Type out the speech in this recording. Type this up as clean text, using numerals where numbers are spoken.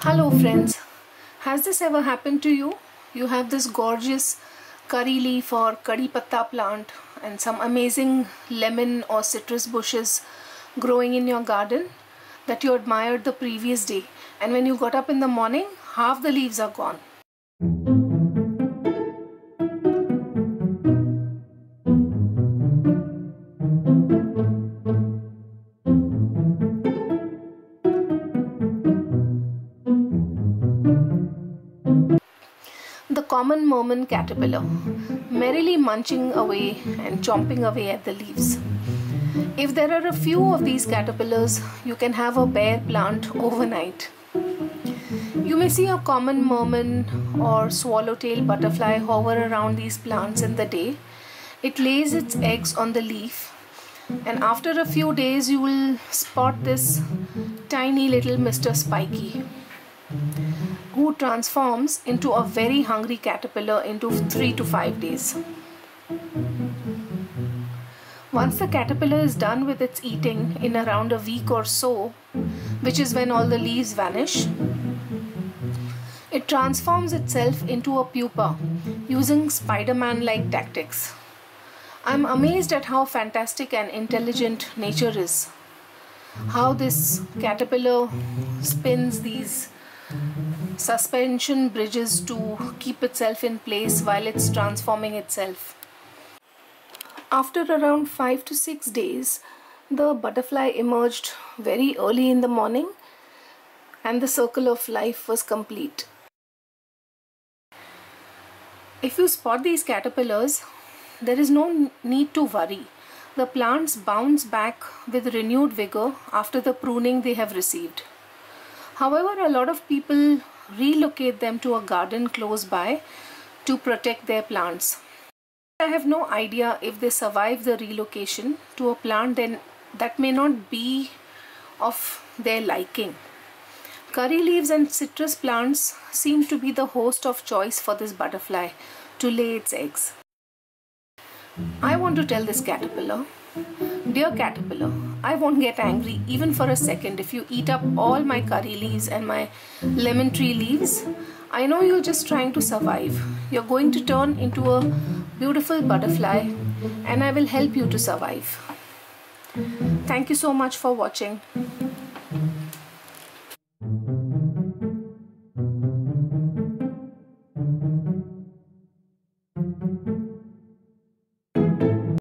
Hello friends, has this ever happened to you? You have this gorgeous curry leaf or kadi patta plant and some amazing lemon or citrus bushes growing in your garden that you admired the previous day, and when you got up in the morning, half the leaves are gone. The common mormon caterpillar, merrily munching away and chomping away at the leaves. If there are a few of these caterpillars, you can have a bare plant overnight. You may see a common mormon or swallowtail butterfly hover around these plants in the day. It lays its eggs on the leaf, and after a few days you will spot this tiny little Mr. Spiky, who transforms into a very hungry caterpillar into 3 to 5 days. Once the caterpillar is done with its eating in around a week or so, which is when all the leaves vanish, it transforms itself into a pupa using Spider-Man-like tactics. I'm amazed at how fantastic and intelligent nature is. How this caterpillar spins these suspension bridges to keep itself in place while it's transforming itself. After around 5 to 6 days, the butterfly emerged very early in the morning and the circle of life was complete. If you spot these caterpillars, there is no need to worry. The plants bounce back with renewed vigor after the pruning they have received. However, a lot of people relocate them to a garden close by to protect their plants. I have no idea if they survive the relocation to a plant then that may not be of their liking. Curry leaves and citrus plants seem to be the host of choice for this butterfly to lay its eggs. I want to tell this caterpillar, "Dear caterpillar, I won't get angry even for a second if you eat up all my curry leaves and my lemon tree leaves. I know you're just trying to survive. You're going to turn into a beautiful butterfly and I will help you to survive." Thank you so much for watching.